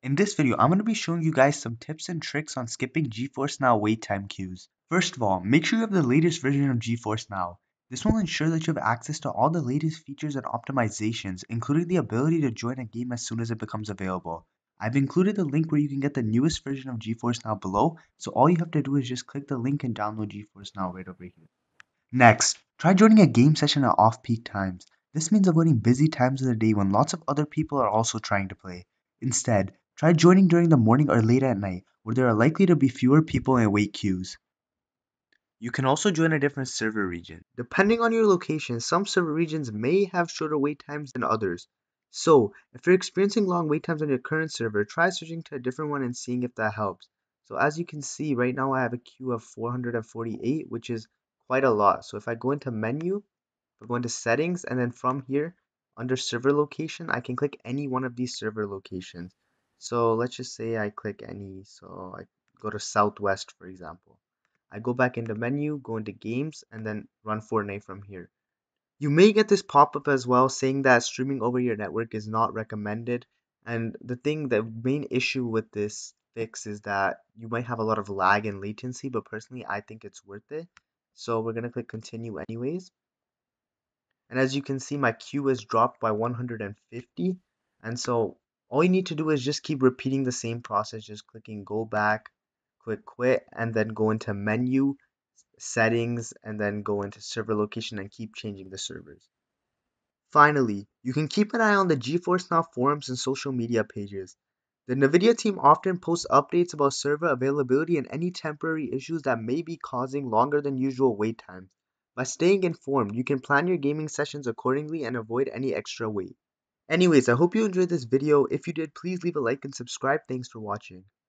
In this video, I'm going to be showing you guys some tips and tricks on skipping GeForce Now wait time queues. First of all, make sure you have the latest version of GeForce Now. This will ensure that you have access to all the latest features and optimizations, including the ability to join a game as soon as it becomes available. I've included the link where you can get the newest version of GeForce Now below, so all you have to do is just click the link and download GeForce Now right over here. Next, try joining a game session at off-peak times. This means avoiding busy times of the day when lots of other people are also trying to play. Instead, try joining during the morning or late at night, where there are likely to be fewer people and wait queues. You can also join a different server region. Depending on your location, some server regions may have shorter wait times than others. So, if you're experiencing long wait times on your current server, try switching to a different one and seeing if that helps. So as you can see, right now I have a queue of 448, which is quite a lot. So if I go into menu, I go into settings, and then from here, under server location, I can click any one of these server locations. So let's just say I click any, so I go to Southwest, for example. I go back into menu, go into games, and then run Fortnite from here. You may get this pop-up as well saying that streaming over your network is not recommended. And the main issue with this fix is that you might have a lot of lag and latency, but personally, I think it's worth it. So we're going to click continue anyways. And as you can see, my queue is dropped by 150. And so all you need to do is just keep repeating the same process, just clicking go back, click quit, and then go into menu, settings, and then go into server location and keep changing the servers. Finally, you can keep an eye on the GeForce Now forums and social media pages. The Nvidia team often posts updates about server availability and any temporary issues that may be causing longer than usual wait times. By staying informed, you can plan your gaming sessions accordingly and avoid any extra wait. Anyways, I hope you enjoyed this video. If you did, please leave a like and subscribe. Thanks for watching.